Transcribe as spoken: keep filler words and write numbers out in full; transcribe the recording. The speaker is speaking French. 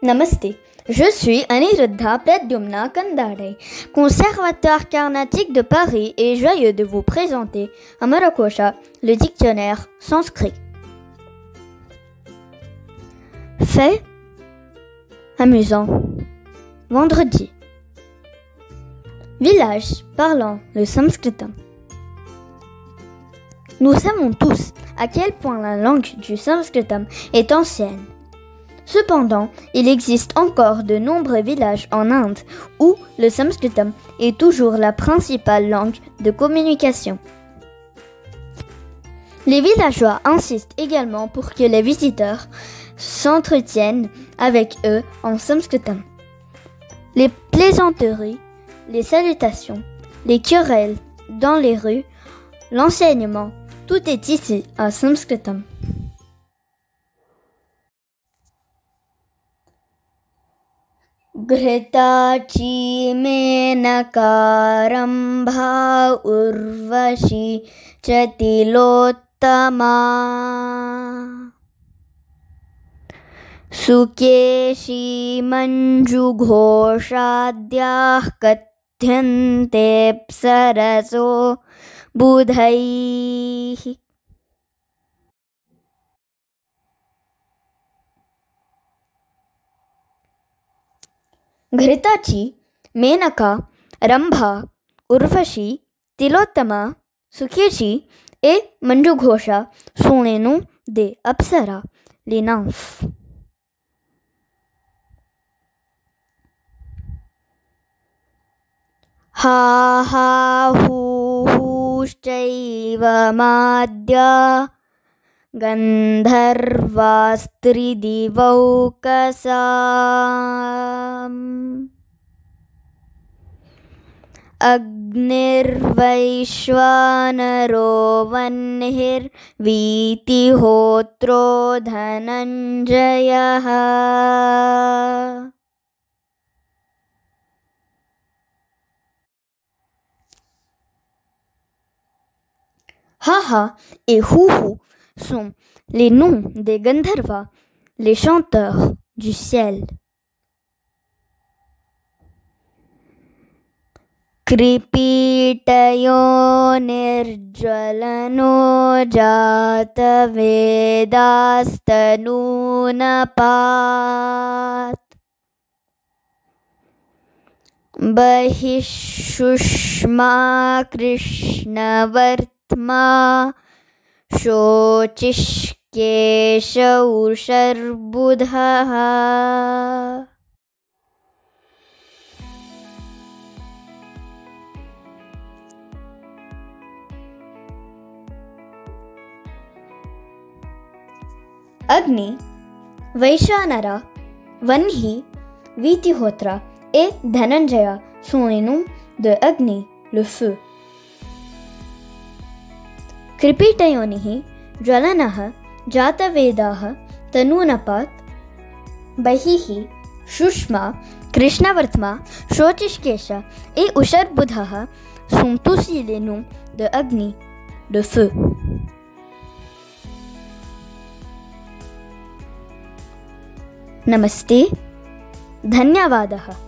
Namasté, je suis Aniruddha Pradyumna Kandadai, conservateur carnatique de Paris et joyeux de vous présenter Amarakosha, le dictionnaire sanskrit. Fait amusant. Vendredi. Village parlant le Samskrutam. Nous savons tous à quel point la langue du Samskrutam est ancienne. Cependant, il existe encore de nombreux villages en Inde où le Samskritam est toujours la principale langue de communication. Les villageois insistent également pour que les visiteurs s'entretiennent avec eux en Samskritam. Les plaisanteries, les salutations, les querelles dans les rues, l'enseignement, tout est ici à Samskritam. Gritachi, Menaka, Rambha, Urvashi, Tilottama, Sukhachi, Manjughosha, Kathante, Apsara, Budhai. Gritachi, Menaka, Rambha, Urvashi, Tilottama, Sukhachi et Manjughosha sont les noms des Apsara, les nymphes. Ha ha hu hu shaiva madhya gandharva stridivaukasam Agnir Vaishvanaro Vanhir Vitihotra Dhananjaya. Haha et Huhu sont les noms des gandharva, les chanteurs du ciel. Kripitayo nirjwalano jata vedastanunapat Bahishusma Krishnavartma Shocishkesha Usharbudha. Agni, Vaishvanara, Vanhi, Vitihotra et Dhananjaya sont les noms de Agni, le feu. Kripitayonihi, Jwalanaha, Jatavedaha, Tanunapat, Bahihi, Shushma, Krishnavartma, Shocishkesha et Usharbudhaha sont aussi les noms de Agni, le feu. Namaste, Dhanyavadaha.